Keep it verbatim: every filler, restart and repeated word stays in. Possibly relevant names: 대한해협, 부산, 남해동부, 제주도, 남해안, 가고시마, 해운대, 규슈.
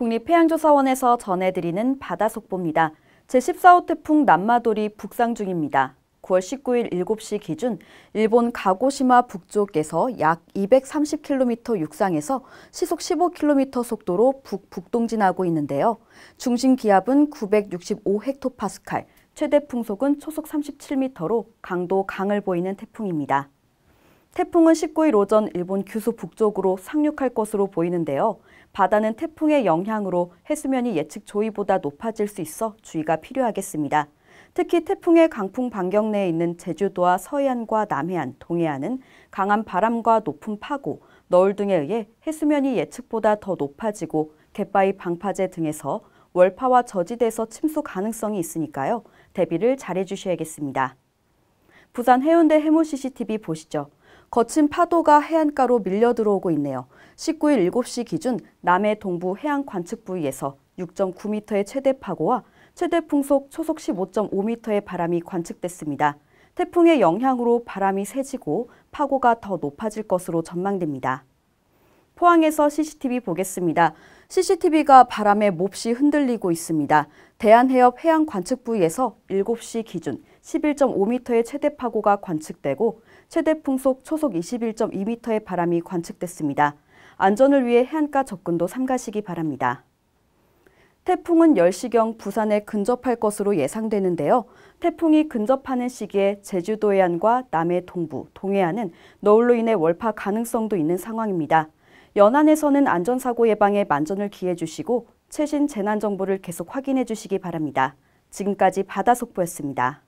국립해양조사원에서 전해드리는 바다 속보입니다. 제십사 호 태풍 남마돌이 북상 중입니다. 구월 십구일 일곱 시 기준 일본 가고시마 북쪽에서 약 이백삼십 킬로미터 육상에서 시속 십오 킬로미터 속도로 북북동진하고 있는데요. 중심 기압은 구백육십오 헥토파스칼, 최대 풍속은 초속 삼십칠 미터로 강도 강을 보이는 태풍입니다. 태풍은 십구일 오전 일본 규슈 북쪽으로 상륙할 것으로 보이는데요. 바다는 태풍의 영향으로 해수면이 예측 조위보다 높아질 수 있어 주의가 필요하겠습니다. 특히 태풍의 강풍 반경 내에 있는 제주도와 서해안과 남해안, 동해안은 강한 바람과 높은 파고, 너울 등에 의해 해수면이 예측보다 더 높아지고 갯바위 방파제 등에서 월파와 저지대에서 침수 가능성이 있으니까요. 대비를 잘해주셔야겠습니다. 부산 해운대 해무 씨씨티비 보시죠. 거친 파도가 해안가로 밀려 들어오고 있네요. 십구일 일곱 시 기준 남해동부 해안 관측 부위에서 육 점 구 미터의 최대 파고와 최대 풍속 초속 십오 점 오 미터의 바람이 관측됐습니다. 태풍의 영향으로 바람이 세지고 파고가 더 높아질 것으로 전망됩니다. 포항에서 씨씨티비 보겠습니다. 씨씨티비가 바람에 몹시 흔들리고 있습니다. 대한해협 해안 관측 부위에서 일곱 시 기준 십일 점 오 미터의 최대 파고가 관측되고 최대 풍속 초속 이십일 점 이 미터의 바람이 관측됐습니다. 안전을 위해 해안가 접근도 삼가시기 바랍니다. 태풍은 열 시경 부산에 근접할 것으로 예상되는데요. 태풍이 근접하는 시기에 제주도 해안과 남해 동부, 동해안은 너울로 인해 월파 가능성도 있는 상황입니다. 연안에서는 안전사고 예방에 만전을 기해 주시고 최신 재난정보를 계속 확인해 주시기 바랍니다. 지금까지 바다 속보였습니다.